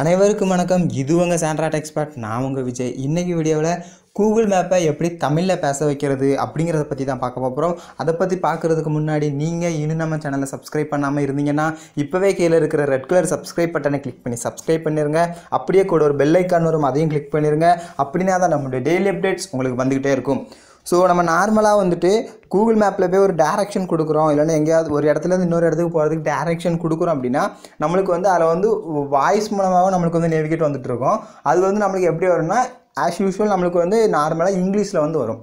அனைவருக்கும் வணக்கம். இது உங்கள் சாண்ட்ராட் எக்ஸ்பர்ட், நான் உங்கள் விஜய். இன்றைக்கி வீடியோவில் கூகுள் மேப்பை எப்படி தமிழில் பேச வைக்கிறது அப்படிங்கிறத பற்றி தான் பார்க்க போகிறோம். அதை பற்றி பார்க்குறதுக்கு முன்னாடி நீங்கள் இன்னும் நம்ம சேனலை சப்ஸ்கிரைப் பண்ணாமல் இருந்தீங்கன்னா இப்போவே கீழே இருக்கிற ரெட் கலர் சப்ஸ்கிரைப் பட்டனை கிளிக் பண்ணி சப்ஸ்கிரைப் பண்ணிடுங்க. அப்படியே கூட ஒரு பெல் ஐக்கான் வரும், அதையும் கிளிக் பண்ணிடுங்க. அப்படின்னா தான் நம்மளுடைய டெய்லி அப்டேட்ஸ் உங்களுக்கு வந்துக்கிட்டே இருக்கும். ஸோ நம்ம நார்மலாக வந்துட்டு கூகுள் மேப்பில் போய் ஒரு டேரெக்ஷன் கொடுக்குறோம், இல்லைன்னா எங்கேயாவது ஒரு இடத்துலேருந்து இன்னொரு இடத்துக்கு போகிறதுக்கு டேரெக்ஷன் கொடுக்குறோம் அப்படின்னா நம்மளுக்கு வந்து அதில் வந்து வாய்ஸ் மூலமாகவும் நம்மளுக்கு வந்து நேவிகேட் வந்துட்டுருக்கோம். அது வந்து நம்மளுக்கு எப்படி வரும்னா, ஆஸ் யூஸ்வல் நம்மளுக்கு வந்து நார்மலாக இங்கிலீஷில் வந்து வரும்.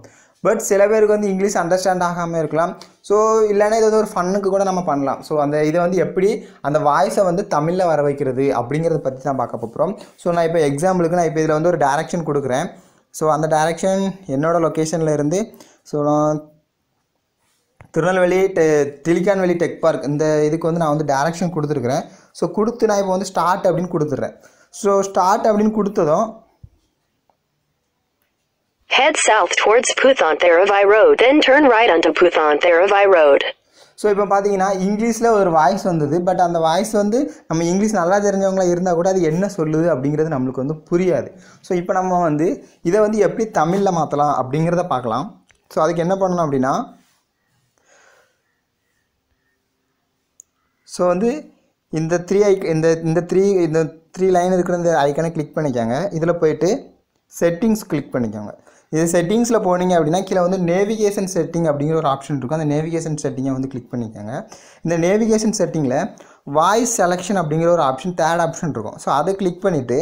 பட் சில பேருக்கு வந்து இங்கிலீஷ் அண்டர்ஸ்டாண்ட் ஆகாமல் இருக்கலாம். ஸோ இல்லைன்னா இது வந்து ஒரு ஃபன்னுக்கு கூட நம்ம பண்ணலாம். ஸோ அந்த இதை வந்து எப்படி அந்த வாய்ஸை வந்து தமிழில் வர வைக்கிறது அப்படிங்கிறத பற்றி தான் பார்க்க போகிறோம். ஸோ நான் இப்போ எக்ஸாம்பிளுக்கு நான் இப்போ இதில் வந்து ஒரு டேரெக்ஷன் கொடுக்குறேன். ஸோ அந்த டைரக்ஷன் என்னோடய லொக்கேஷனில் இருந்து ஸோ நான் திருநெல்வேலி திலிக்கான்வேலி டெக் பார்க் இந்த இதுக்கு வந்து நான் வந்து டைரக்ஷன் கொடுத்துருக்குறேன். ஸோ கொடுத்து நான் இப்போ வந்து ஸ்டார்ட் அப்படின்னு கொடுத்துட்றேன். ஸோ ஸ்டார்ட் அப்படின்னு கொடுத்ததும் Head south towards Puthantheravai Road, then turn right onto Puthantheravai Road. So இப்போ பார்த்தீங்கன்னா இங்கிலீஷில் ஒரு வாய்ஸ் வந்தது. பட் அந்த வாய்ஸ் வந்து நம்ம இங்கிலீஷ் நல்லா தெரிஞ்சவங்களா இருந்தால் கூட அது என்ன சொல்லுது அப்படிங்கிறது நம்மளுக்கு வந்து புரியாது. ஸோ இப்போ நம்ம வந்து இதை வந்து எப்படி தமிழில் மாற்றலாம் அப்படிங்கிறத பார்க்கலாம். ஸோ அதுக்கு என்ன பண்ணணும் அப்படின்னா, ஸோ வந்து இந்த த்ரீ இந்த த்ரீ லைன் இருக்கிற இந்த ஐக்கானை கிளிக் பண்ணிக்கோங்க. இதில் போயிட்டு செட்டிங்ஸ் கிளிக் பண்ணிக்கோங்க. இது செட்டிங்ஸில் போனீங்க அப்படின்னா கீழே வந்து நேவிகேஷன் செட்டிங் அப்படிங்கிற ஒரு ஆப்ஷன் இருக்கும். அந்த நேவிகேஷன் செட்டிங்கை வந்து கிளிக் பண்ணிக்கோங்க. இந்த நேவிகேஷன் செட்டிங்கில் வாய்ஸ் செலெக்ஷன் அப்படிங்கிற ஒரு ஆப்ஷன், தேர்ட் ஆப்ஷன் இருக்கும். ஸோ அதை கிளிக் பண்ணிவிட்டு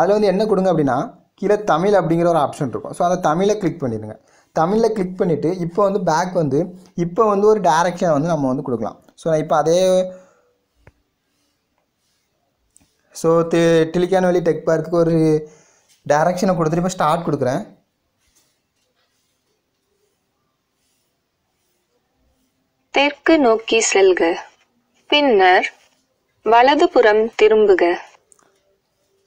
அதில் வந்து என்ன கொடுங்க அப்படின்னா கீழே தமிழ் அப்படிங்கிற ஒரு ஆப்ஷன் இருக்கும். ஸோ அதை தமிழை கிளிக் பண்ணிடுங்க. தமிழில் கிளிக் பண்ணிவிட்டு இப்போ வந்து பேக் வந்து இப்போ வந்து ஒரு டைரக்ஷன் வந்து நம்ம வந்து கொடுக்கலாம். ஸோ நான் இப்போ அதே ஸோ திலிக்கான்வேலி டெக் பார்க்குக்கு ஒரு டைரக்ஷனை கொடுத்துட்டு இப்போ ஸ்டார்ட் கொடுக்குறேன். தெற்கு நோக்கி செல்க, பின்னர் வலதுபுறம் திரும்புக.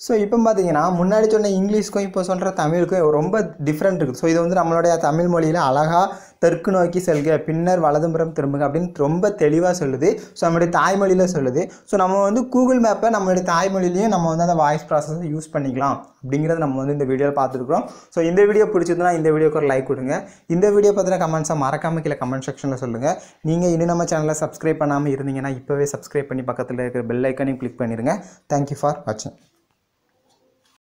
ஸோ இப்போ பார்த்தீங்கன்னா முன்னாடி சொன்ன இங்கிலீஷ்க்கும் இப்போ சொல்கிற தமிழுக்கும் ரொம்ப டிஃப்ரெண்ட் இருக்குது. ஸோ இது வந்து நம்மளுடைய தமிழ் மொழியில் அழகாக தெற்கு நோக்கி செல்க, பின்னர் வலதுபுறம் திரும்புங்க அப்படின்னு ரொம்ப தெளிவாக சொல்லுது. ஸோ நம்மளுடைய தாய்மொழியில் சொல்லுது. ஸோ நம்ம வந்து கூகுள் மேப்பை நம்மளுடைய தாய்மொழியிலையும் நம்ம வந்து அந்த வாய்ஸ் ப்ராசஸை யூஸ் பண்ணிக்கலாம் அப்படிங்கிறத நம்ம வந்து இந்த வீடியோவில் பார்த்துருக்குறோம். ஸோ இந்த வீடியோ பிடிச்சிருந்தனா இந்த வீடியோக்கு ஒரு லைக் கொடுங்க. இந்த வீடியோ பற்றின கமெண்ட்ஸை மறக்காமல் கீழே கமெண்ட் செக்ஷனில் சொல்லுங்கள். நீங்கள் இன்னும் நம்ம சேனலை சப்ஸ்கிரைப் பண்ணாமல் இருந்தீங்கன்னா இப்போவே சப்ஸ்கிரைப் பண்ணி பக்கத்தில் இருக்கிற பெல் ஐக்கானையும் கிளிக் பண்ணிடுங்க. தேங்க்யூ ஃபார் வாட்சிங்.